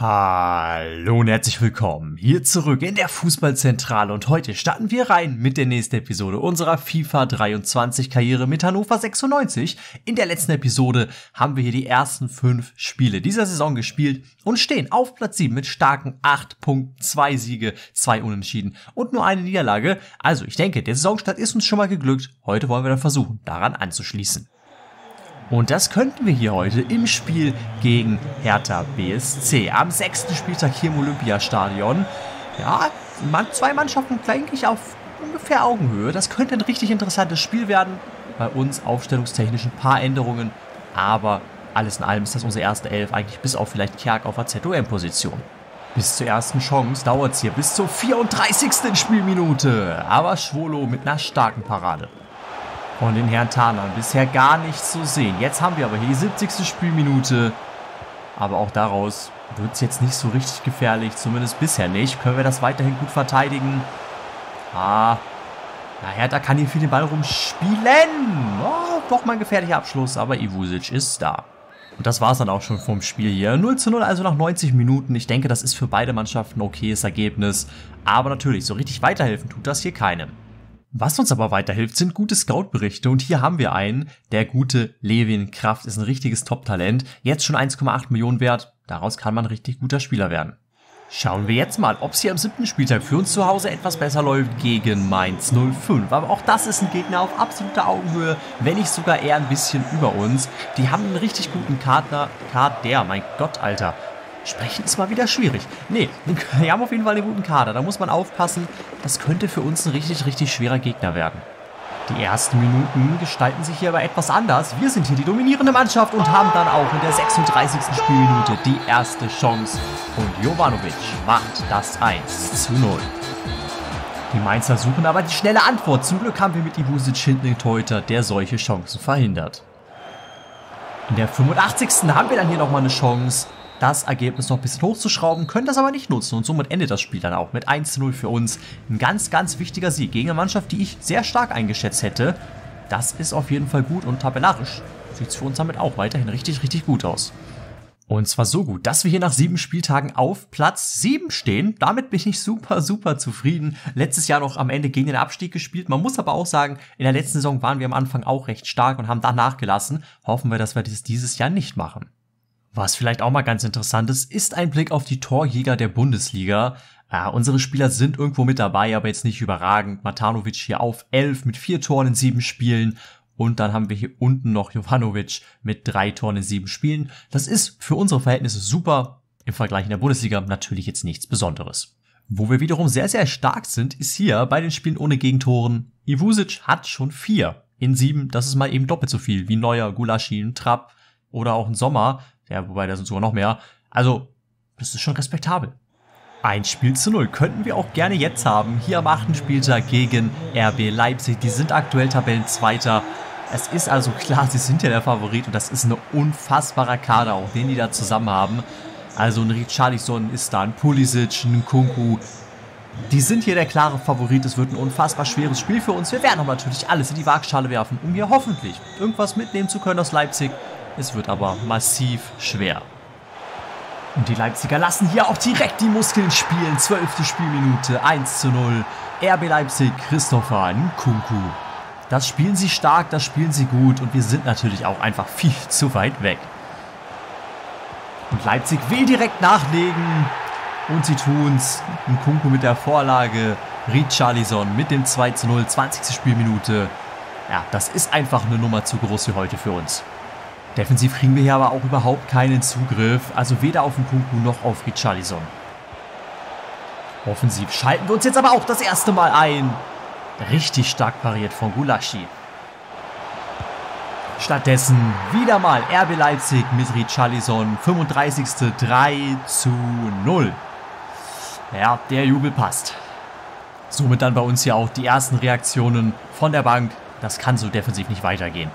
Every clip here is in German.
Hallo und herzlich willkommen hier zurück in der Fußballzentrale und heute starten wir rein mit der nächsten Episode unserer FIFA 23 Karriere mit Hannover 96. In der letzten Episode haben wir hier die ersten 5 Spiele dieser Saison gespielt und stehen auf Platz 7 mit starken 8 Punkten, 2 Siege, 2 Unentschieden und nur eine Niederlage. Also ich denke, der Saisonstart ist uns schon mal geglückt. Heute wollen wir dann versuchen, daran anzuschließen. Und das könnten wir hier heute im Spiel gegen Hertha BSC am 6. Spieltag hier im Olympiastadion. Ja, 2 Mannschaften, denke ich, auf ungefähr Augenhöhe. Das könnte ein richtig interessantes Spiel werden. Bei uns aufstellungstechnisch ein paar Änderungen. Aber alles in allem ist das unsere erste Elf, eigentlich bis auf vielleicht Kerk auf der ZOM-Position. Bis zur ersten Chance dauert es hier bis zur 34. Spielminute. Aber Schwolo mit einer starken Parade. Von den Herrn Tanern bisher gar nichts zu sehen. Jetzt haben wir aber hier die 70. Spielminute. Aber auch daraus wird es jetzt nicht so richtig gefährlich. Zumindest bisher nicht. Können wir das weiterhin gut verteidigen? Na Hertha kann hier viel den Ball rumspielen. Oh, doch mal ein gefährlicher Abschluss. Aber Ivušić ist da. Und das war es dann auch schon vom Spiel hier. 0:0 also nach 90 Minuten. Ich denke, das ist für beide Mannschaften ein okayes Ergebnis. Aber natürlich, so richtig weiterhelfen tut das hier keinem. Was uns aber weiterhilft, sind gute Scout-Berichte und hier haben wir einen, der gute Levin Kraft ist ein richtiges Top-Talent, jetzt schon 1,8 Millionen wert, daraus kann man ein richtig guter Spieler werden. Schauen wir jetzt mal, ob es hier am 7. Spieltag für uns zu Hause etwas besser läuft gegen Mainz 05. Aber auch das ist ein Gegner auf absoluter Augenhöhe, wenn nicht sogar eher ein bisschen über uns. Die haben einen richtig guten Kader, mein Gott, Alter. Sprechen ist mal wieder schwierig. Nee, wir haben auf jeden Fall einen guten Kader. Da muss man aufpassen. Das könnte für uns ein richtig, richtig schwerer Gegner werden. Die ersten Minuten gestalten sich hier aber etwas anders. Wir sind hier die dominierende Mannschaft und haben dann auch in der 36. Spielminute die erste Chance. Und Jovanovic macht das 1:0. Die Mainzer suchen aber die schnelle Antwort. Zum Glück haben wir mit Ivušić hinten den Torhüter, der solche Chancen verhindert. In der 85. haben wir dann hier nochmal eine Chance, das Ergebnis noch ein bisschen hochzuschrauben, können das aber nicht nutzen und somit endet das Spiel dann auch mit 1:0 für uns. Ein ganz, ganz wichtiger Sieg gegen eine Mannschaft, die ich sehr stark eingeschätzt hätte. Das ist auf jeden Fall gut und tabellarisch sieht es für uns damit auch weiterhin richtig, richtig gut aus. Und zwar so gut, dass wir hier nach 7 Spieltagen auf Platz 7 stehen. Damit bin ich super, super zufrieden. Letztes Jahr noch am Ende gegen den Abstieg gespielt. Man muss aber auch sagen, in der letzten Saison waren wir am Anfang auch recht stark und haben da nachgelassen. Hoffen wir, dass wir das dieses Jahr nicht machen. Was vielleicht auch mal ganz interessant ist ein Blick auf die Torjäger der Bundesliga. Unsere Spieler sind irgendwo mit dabei, aber jetzt nicht überragend. Matanovic hier auf 11 mit 4 Toren in 7 Spielen. Und dann haben wir hier unten noch Jovanovic mit 3 Toren in 7 Spielen. Das ist für unsere Verhältnisse super. Im Vergleich in der Bundesliga natürlich jetzt nichts Besonderes. Wo wir wiederum sehr, sehr stark sind, ist hier bei den Spielen ohne Gegentoren. Ivušić hat schon 4 in 7. Das ist mal eben doppelt so viel wie Neuer, Gulácsi, Trapp oder auch ein Sommer. Ja, wobei, da sind sogar noch mehr. Also, das ist schon respektabel. 1:0 könnten wir auch gerne jetzt haben. Hier am 8. Spieltag gegen RB Leipzig. Die sind aktuell Tabellenzweiter. Es ist also klar, sie sind ja der Favorit. Und das ist ein unfassbarer Kader, auch den die da zusammen haben. Also ein Richarlison ist da, ein Pulisic, ein Nkunku. Die sind hier der klare Favorit. Es wird ein unfassbar schweres Spiel für uns. Wir werden aber natürlich alles in die Waagschale werfen, um hier hoffentlich irgendwas mitnehmen zu können aus Leipzig. Es wird aber massiv schwer. Und die Leipziger lassen hier auch direkt die Muskeln spielen. 12. Spielminute, 1:0. RB Leipzig, Christopher Nkunku. Das spielen sie stark, das spielen sie gut. Und wir sind natürlich auch einfach viel zu weit weg. Und Leipzig will direkt nachlegen. Und sie tun's. Nkunku mit der Vorlage. Richarlison mit dem 2:0, 20. Spielminute. Ja, das ist einfach eine Nummer zu groß hier heute für uns. Defensiv kriegen wir hier aber auch überhaupt keinen Zugriff. Also weder auf Nkunku noch auf Richarlison. Offensiv schalten wir uns jetzt aber auch das erste Mal ein. Richtig stark pariert von Gulácsi. Stattdessen wieder mal RB Leipzig mit Richarlison. 35. 3:0. Ja, der Jubel passt. Somit dann bei uns hier auch die ersten Reaktionen von der Bank. Das kann so defensiv nicht weitergehen.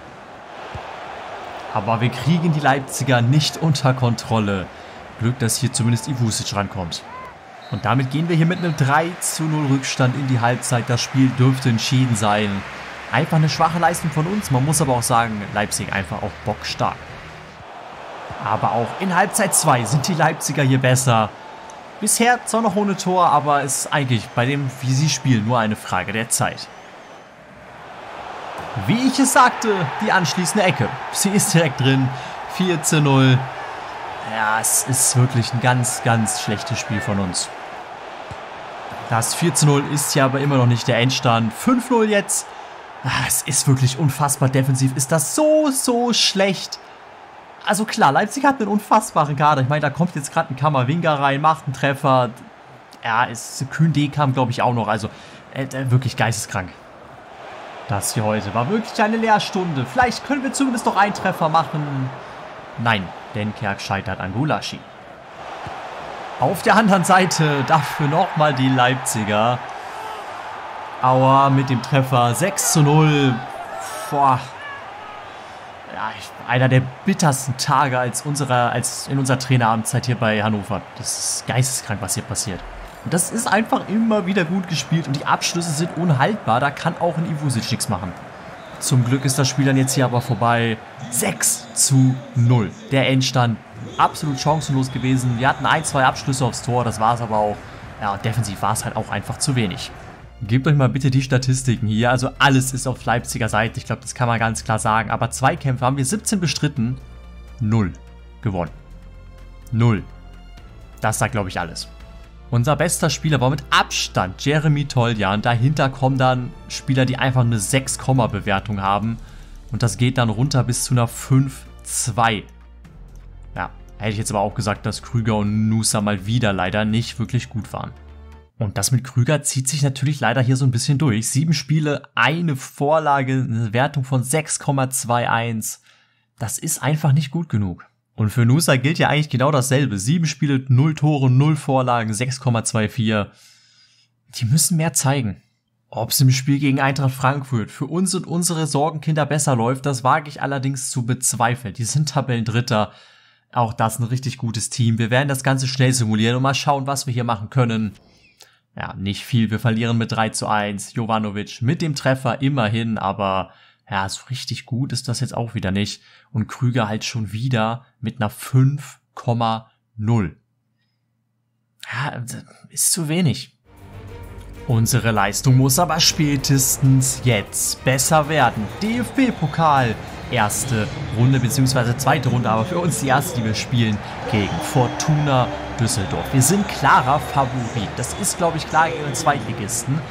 Aber wir kriegen die Leipziger nicht unter Kontrolle. Glück, dass hier zumindest Ivušić rankommt. Und damit gehen wir hier mit einem 3:0 Rückstand in die Halbzeit. Das Spiel dürfte entschieden sein. Einfach eine schwache Leistung von uns. Man muss aber auch sagen, Leipzig einfach auch bockstark. Aber auch in Halbzeit 2 sind die Leipziger hier besser. Bisher zwar noch ohne Tor, aber es ist eigentlich bei dem, wie sie spielen, nur eine Frage der Zeit. Wie ich es sagte, die anschließende Ecke. Sie ist direkt drin. 4:0. Ja, es ist wirklich ein ganz, ganz schlechtes Spiel von uns. Das 4:0 ist ja aber immer noch nicht der Endstand. 5:0 jetzt. Es ist wirklich unfassbar. Defensiv ist das so, so schlecht. Also klar, Leipzig hat einen unfassbaren Kader. Ich meine, da kommt jetzt gerade ein Kammerwinger rein, macht einen Treffer. Ja, Kühn-D kam, glaube ich, auch noch. Also wirklich geisteskrank. Das hier heute war wirklich eine Lehrstunde. Vielleicht können wir zumindest noch einen Treffer machen. Nein, denn Kerk scheitert an Gulácsi. Auf der anderen Seite dafür nochmal die Leipziger. Aua, mit dem Treffer 6:0. Boah. Ja, einer der bittersten Tage in unserer Traineramtszeit hier bei Hannover. Das ist geisteskrank, was hier passiert. Und das ist einfach immer wieder gut gespielt und die Abschlüsse sind unhaltbar. Da kann auch ein Ivušić nichts machen. Zum Glück ist das Spiel dann jetzt hier aber vorbei. 6:0. Der Endstand absolut chancenlos gewesen. Wir hatten 1, 2 Abschlüsse aufs Tor, das war es aber auch. Ja, defensiv war es halt auch einfach zu wenig. Gebt euch mal bitte die Statistiken hier, also alles ist auf Leipziger Seite, ich glaube, das kann man ganz klar sagen. Aber Zweikämpfe haben wir 17 bestritten, 0 gewonnen. 0. Das sagt, glaube ich, alles. Unser bester Spieler war mit Abstand Jeremy Toljan, dahinter kommen dann Spieler, die einfach eine 6-Komma-Bewertung haben. Und das geht dann runter bis zu einer 5-2. Ja, hätte ich jetzt aber auch gesagt, dass Krüger und Nusa mal wieder leider nicht wirklich gut waren. Und das mit Krüger zieht sich natürlich leider hier so ein bisschen durch. 7 Spiele, eine Vorlage, eine Wertung von 6,21. Das ist einfach nicht gut genug. Und für Nusa gilt ja eigentlich genau dasselbe. 7 Spiele, 0 Tore, 0 Vorlagen, 6,24. Die müssen mehr zeigen. Ob es im Spiel gegen Eintracht Frankfurt für uns und unsere Sorgenkinder besser läuft, das wage ich allerdings zu bezweifeln. Die sind Tabellendritter. Auch das ein richtig gutes Team. Wir werden das Ganze schnell simulieren und mal schauen, was wir hier machen können. Ja, nicht viel. Wir verlieren mit 3:1. Jovanovic mit dem Treffer immerhin, aber ja, so richtig gut ist das jetzt auch wieder nicht. Und Krüger halt schon wieder mit einer 5,0. Ja, ist zu wenig. Unsere Leistung muss aber spätestens jetzt besser werden. DFB-Pokal, erste Runde bzw. zweite Runde, aber für uns die erste, die wir spielen, gegen Fortuna Düsseldorf. Wir sind klarer Favorit. Das ist, glaube ich, klar gegen den Zweitligisten.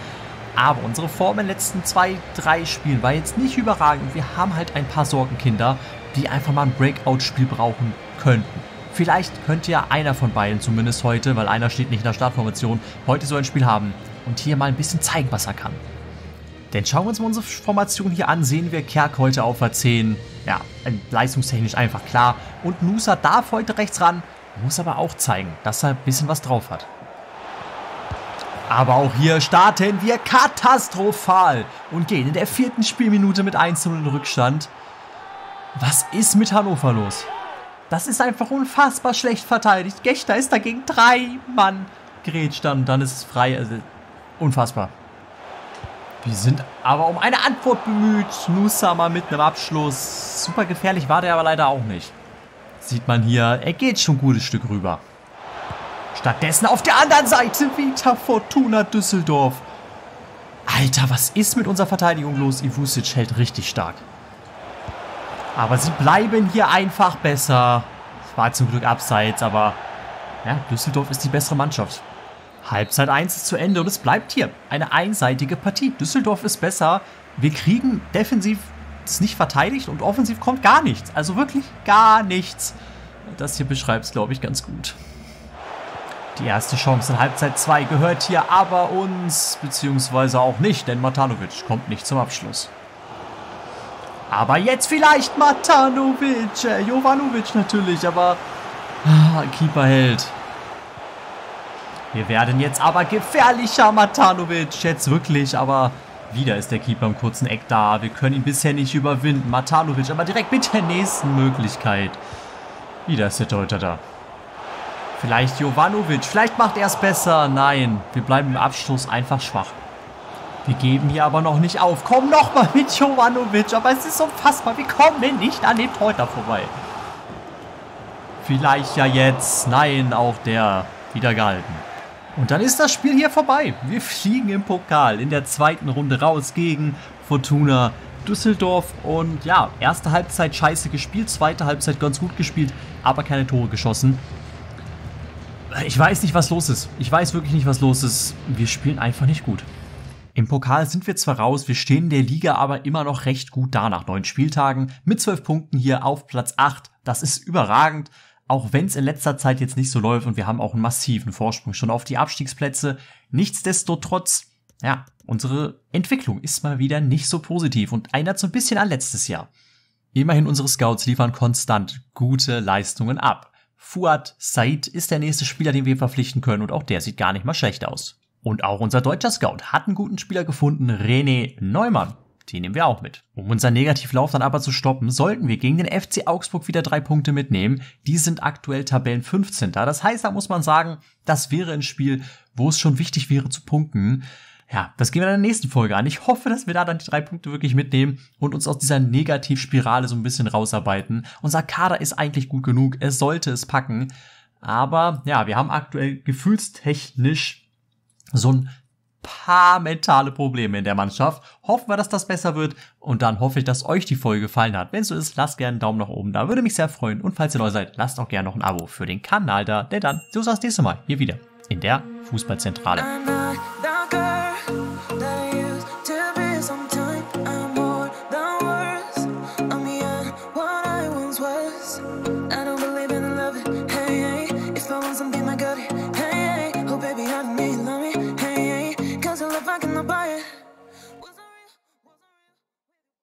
Aber unsere Form in den letzten 2, 3 Spielen war jetzt nicht überragend. Wir haben halt ein paar Sorgenkinder, die einfach mal ein Breakout-Spiel brauchen könnten. Vielleicht könnte ja einer von beiden zumindest heute, weil einer steht nicht in der Startformation, heute so ein Spiel haben und hier mal ein bisschen zeigen, was er kann. Denn schauen wir uns mal unsere Formation hier an, sehen wir Kerk heute auf der 10. Ja, leistungstechnisch einfach klar. Und Nusa darf heute rechts ran, muss aber auch zeigen, dass er ein bisschen was drauf hat. Aber auch hier starten wir katastrophal und gehen in der 4. Spielminute mit 1:0 in Rückstand. Was ist mit Hannover los? Das ist einfach unfassbar schlecht verteidigt. Gächter ist dagegen 3 Mann grätscht dann ist es frei. Also, unfassbar. Wir sind aber um eine Antwort bemüht. Nusa mal mit einem Abschluss. Super gefährlich war der aber leider auch nicht. Sieht man hier, er geht schon ein gutes Stück rüber. Stattdessen auf der anderen Seite wieder Fortuna Düsseldorf. Alter, was ist mit unserer Verteidigung los? Ivušić hält richtig stark. Aber sie bleiben hier einfach besser. Es war zum Glück abseits, aber ja, Düsseldorf ist die bessere Mannschaft. Halbzeit 1 ist zu Ende und es bleibt hier eine einseitige Partie. Düsseldorf ist besser. Wir kriegen defensiv es nicht verteidigt und offensiv kommt gar nichts. Also wirklich gar nichts. Das hier beschreibt es, glaube ich, ganz gut. Die erste Chance in Halbzeit 2 gehört hier aber uns, beziehungsweise auch nicht, denn Matanovic kommt nicht zum Abschluss. Aber jetzt vielleicht Matanovic, Jovanovic natürlich, aber Keeper hält. Wir werden jetzt aber gefährlicher, Matanovic, jetzt wirklich, aber wieder ist der Keeper im kurzen Eck da. Wir können ihn bisher nicht überwinden, Matanovic, aber direkt mit der nächsten Möglichkeit. Wieder ist der Torhüter da. Vielleicht Jovanovic, vielleicht macht er es besser. Nein, wir bleiben im Abschluss einfach schwach. Wir geben hier aber noch nicht auf. Komm nochmal mit Jovanovic, aber es ist unfassbar. Wir kommen nicht an dem Torhüter vorbei. Vielleicht ja jetzt. Nein, auch der wieder gehalten. Und dann ist das Spiel hier vorbei. Wir fliegen im Pokal in der zweiten Runde raus gegen Fortuna Düsseldorf. Und ja, erste Halbzeit scheiße gespielt, zweite Halbzeit ganz gut gespielt, aber keine Tore geschossen. Ich weiß nicht, was los ist. Ich weiß wirklich nicht, was los ist. Wir spielen einfach nicht gut. Im Pokal sind wir zwar raus, wir stehen in der Liga aber immer noch recht gut da nach 9 Spieltagen. Mit 12 Punkten hier auf Platz 8. Das ist überragend, auch wenn es in letzter Zeit jetzt nicht so läuft und wir haben auch einen massiven Vorsprung schon auf die Abstiegsplätze. Nichtsdestotrotz, ja, unsere Entwicklung ist mal wieder nicht so positiv und erinnert so ein bisschen an letztes Jahr. Immerhin unsere Scouts liefern konstant gute Leistungen ab. Fuad Said ist der nächste Spieler, den wir verpflichten können und auch der sieht gar nicht mal schlecht aus. Und auch unser deutscher Scout hat einen guten Spieler gefunden, René Neumann. Den nehmen wir auch mit. Um unseren Negativlauf dann aber zu stoppen, sollten wir gegen den FC Augsburg wieder 3 Punkte mitnehmen. Die sind aktuell Tabellen 15. Das heißt, da muss man sagen, das wäre ein Spiel, wo es schon wichtig wäre zu punkten. Ja, das gehen wir dann in der nächsten Folge an. Ich hoffe, dass wir da dann die 3 Punkte wirklich mitnehmen und uns aus dieser Negativspirale so ein bisschen rausarbeiten. Unser Kader ist eigentlich gut genug, er sollte es packen. Aber ja, wir haben aktuell gefühlstechnisch so ein paar mentale Probleme in der Mannschaft. Hoffen wir, dass das besser wird und dann hoffe ich, dass euch die Folge gefallen hat. Wenn es so ist, lasst gerne einen Daumen nach oben da, würde mich sehr freuen und falls ihr neu seid, lasst auch gerne noch ein Abo für den Kanal da, denn dann sehen wir uns das nächste Mal hier wieder in der Fußballzentrale.